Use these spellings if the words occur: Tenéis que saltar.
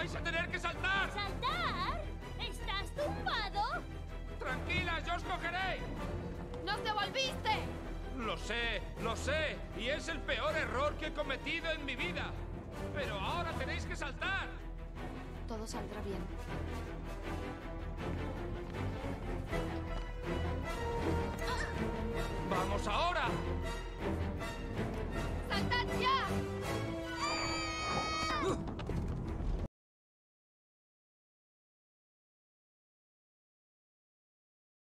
¡Vais a tener que saltar! ¿Saltar? ¿Estás tumbado? ¡Tranquila, yo os cogeré! ¡Nos devolviste! Lo sé, y es el peor error que he cometido en mi vida. Pero ahora tenéis que saltar. Todo saldrá bien.